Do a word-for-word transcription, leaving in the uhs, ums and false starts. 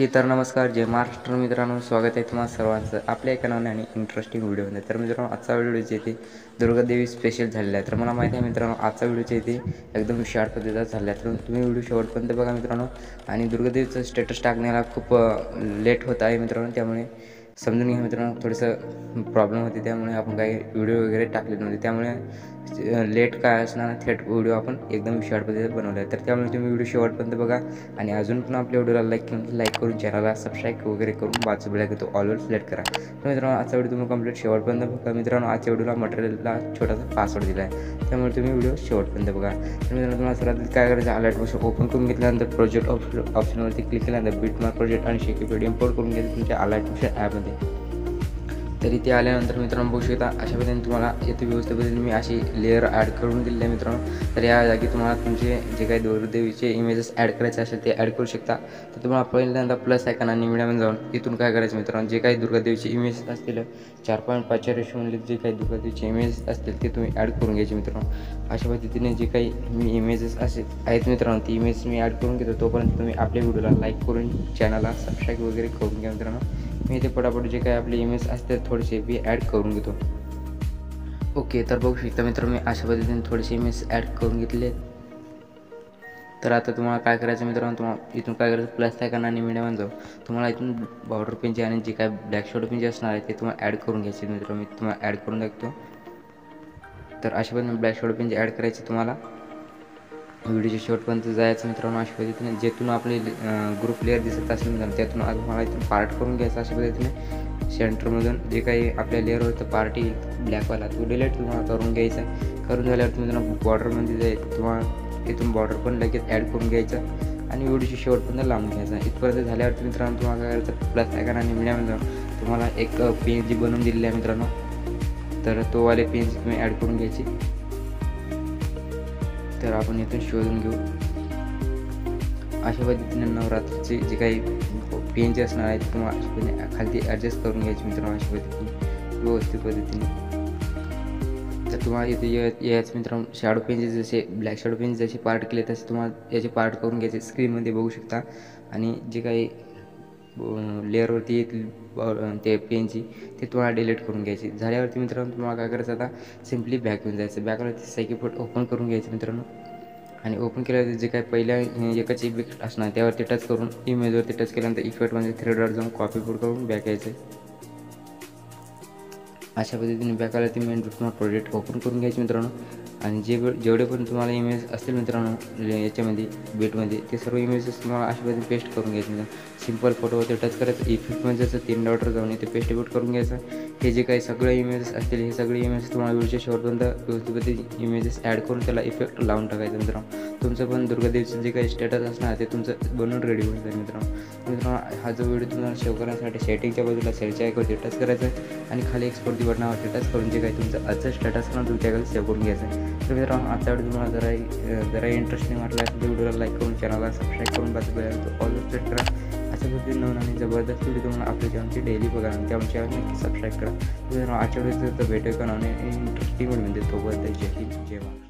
Okay तर नमस्कार जय महाराष्ट्र मित्रांनो, स्वागत आहे तुम्हाला सर्वांचं आपल्या एका नवीन आणि इंटरेस्टिंग व्हिडिओमध्ये। तर मित्रांनो, आजचा व्हिडिओ जे ते दुर्गा देवी स्पेशल झालेला आहे। तर मला माहिती आहे मित्रांनो, आजचा व्हिडिओ जे ते एकदम शार्प पद्धतीचा झाला आहे। तर तुम्ही व्हिडिओ शेवटपर्यंत बघा मित्रांनो। आणि दुर्गा देवीचं स्टेटस टाकण्याला खूप लेट होत आहे मित्रांनो, त्यामुळे समजून घ्या मित्रांनो, थोडंसं प्रॉब्लेम होती, त्यामुळे आपण काही व्हिडिओ वगैरे टाकले नव्हते, त्यामुळे लेट काय असणार थेट व्हिडिओ आपण एकदम शॉर्ट पद्धतीने बनवला आहे। तर त्यामुळे तुम्ही व्हिडिओ शेवटपर्यंत बघा आणि अजून पण आपल्या व्हिडिओला लाईक करून लाईक करून चॅनलला सबस्क्राईब वगैरे करून बाजू बेल आयकॉन ऑलवर सिलेक्ट करा। तर मित्रांनो, आजचा व्हिडिओ तुम्ही कंप्लीट शेवटपर्यंत बघा। मित्रांनो, आजच्या व्हिडिओला मटेरियलला छोटासा पासवर्ड दिला आहे, त्यामुळे तुम्ही व्हिडिओ शेवटपर्यंत बघा। तर मित्रांनो, तुम्हाला सर्वात काय करायचं, अलर्ट बॉक्स ओपन करून घेतल्यानंतर प्रोजेक्ट ऑप्शनवरती क्लिक केल्यानंतर बीटमार्क प्रोजेक्ट आणि शेकी पी डी इम्पोर्ट करून घेतलं तुमच्या अलर्ट बॉक्स ॲपमध्ये। तरी ते आल्यानंतर मित्रांनो बघू शकता, अशा पद्धतीने तुम्हाला येथे व्यवस्थित पद्धतीने मी अशी लेअर ॲड करून दिलेली आहे मित्रांनो। तर या जागी तुम्हाला तुमचे जे काही दुर्गा देवीचे इमेजेस ॲड करायचे असेल ते ॲड करू शकता। तर तुम्हाला पहिल्यांदा प्लस आयकॉन आणि मीडियामध्ये जाऊन इथून काय करायचं मित्रांनो, जे काही दुर्गा देवीचे इमेजेस असतील चार पॉईंट पाचच्या रेशोमधले जे काही दुर्गा देवीचे इमेजेस असतील ते तुम्ही ॲड करून घ्यायचे मित्रांनो। अशा पद्धतीने जे काही मी इमेजेस असे आहेत मित्रांनो, ती इमेज मी ॲड करून घेतो। तोपर्यंत तुम्ही आपल्या व्हिडिओला लाईक करून चॅनलला सबस्क्राईब वगैरे करून घ्या मित्रांनो। मी इथे पटापट जे काही आपले इमेज असतात थोडेसे मी ॲड करून घेतो। ओके, तर बघू शकता मित्र, मी अशा पद्धतीने थोडेसे इमेज ॲड करून घेतले। तर आता तुम्हाला काय करायचं मित्रांनो, तुम्हाला इथून काय करायचं, प्लस आयकॉन आणि मीडियामध्ये जाऊ तुम्हाला इथून बॉर्डर पेनचे आणि जे काय ब्लॅक शॅडो पेनचे असणार आहे ते तुम्हाला ॲड करून घ्यायचे मित्र। मी तुम्हाला ॲड करून दाखवतो। तर अशा पद्धतीने ब्लॅक शॅडो पेनचे ॲड करायचे, तुम्हाला व्हिडिओच्या शेवटपर्यंत जायचं मित्रांनो। अशा पद्धतीने जेथून आपले ग्रुप लेअर दिसत असेल मित्रांनो, त्यातून आज मला इथून पार्ट करून घ्यायचं। अशा पद्धतीने सेंटरमधून जे काही आपल्या लेअर होतं पार्टी ब्लॅकवाला तो डिलीट तुम्हाला करून घ्यायचा। करून झाल्यावर मित्रांनो बॉर्डरमध्ये जायचं, तुम्हाला इथून बॉर्डर पण लगेच ॲड करून घ्यायचा आणि व्हिडिओच्या शेवटपर्यंत लावून घ्यायचा। इथपर्यंत झाल्यावर मित्रांनो, तुम्हाला काय करायचं, प्लस आयकॉन आणि मीडियामध्ये जाऊन तुम्हाला एक पेन जी बनवून दिलेली आहे मित्रांनो, तर तो वाले पेन तुम्ही ॲड करून घ्यायची। तर आपण इथून शोधून घेऊ। अशा पद्धतीने नवरात्रीचे जे काही पेन जे असणार आहेत तुम्हाला अशा पद्धतीने खाली ॲडजस्ट करून घ्यायचे मित्रांनो, अशा पद्धतीने व्यवस्थित पद्धतीने। तर तुम्हाला इथे याच मित्रांनो शॅडो पेनचे जसे ब्लॅक शॅडो पेन जसे पार्ट केले तसे तुम्हाला याचे पार्ट करून घ्यायचे। स्क्रीनमध्ये बघू शकता आणि जे काही लेअरवरती येतील ते पेनची ते तुम्हाला डिलीट करून घ्यायची। झाल्यावरती मित्रांनो, तुम्हाला काय करायचं, आता सिम्पली बॅक घेऊन जायचं। बॅकवरती सेकी फोट ओपन करून घ्यायचं मित्रांनो आणि ओपन केल्यावर जे काही पहिल्या एकाची इफेक्ट असणार त्यावरती टच करून इमेजवरती टच केल्यानंतर इफेक्ट म्हणजे थ्रेडवर जाऊन कॉपी फोट करून बॅक यायचं। अशा पद्धतीने बॅकवरती मेन तुम्हाला प्रोजेक्ट ओपन करून घ्यायचे मित्रांनो आणि जे जेवढे पण तुम्हाला इमेज असतील मित्रांनो याच्यामध्ये बीटमध्ये ते सर्व इमेजेस तुम्हाला अशा पद्धतीने पेस्ट करून घ्यायचे मित्रांनो। सिम्पल फोटोवरती टच करायचं, इफेक्ट म्हणजे जसं तीन डॉटर जाऊन इथे पेस्ट इफेक्ट करून घ्यायचं। हे जे काही सगळे इमेजेस असतील हे सगळे इमेजेस तुम्हाला व्हिडिओच्या शेवटपर्यंत व्यवस्थित इमेजेस ॲड करून त्याला इफेक्ट लावून टाकायचं मित्रांनो। तुमचं पण दुर्गा देवीचं जे काही स्टेटस असणार ते तुमचं बनवून रेडी होऊन जाईल मित्रांनो। मित्रांनो, हा जो व्हिडिओ तुम्हाला सेव्ह करण्यासाठी सेटिंगच्या बाजूला सेलच्या आयकॉनवरती टच करायचं आहे आणि खाली एक्सपोर्टची बटनावरती टच करून जे काही तुमचं आजचं स्टेटस असणार तुमच्याकडे सेव्ह करून घ्यायचं आहे। तर मित्रांनो, आजचा व्हिडिओ तुम्हाला जरा जरा इंटरेस्टिंग वाटला असेल तर व्हिडिओला लाईक करून चॅनलला सबस्क्राईब करून बाजू बेल आयकॉन ऑलवर सेट करा। अशा पद्धतीने नवीन आणि जबरदस्त व्हिडिओ तुम्हाला आपल्या चॅनलची डेली बघा आणि त्यामुळे चॅनल नक्की सबस्क्राईब करा। मित्रांनो, आजच्या व्हिडिओचं भेटू का नवीन इंटरेस्टिंग व्हिडिओ म्हणजे तोपर्यंत जय हिंद जय महाराष्ट्र।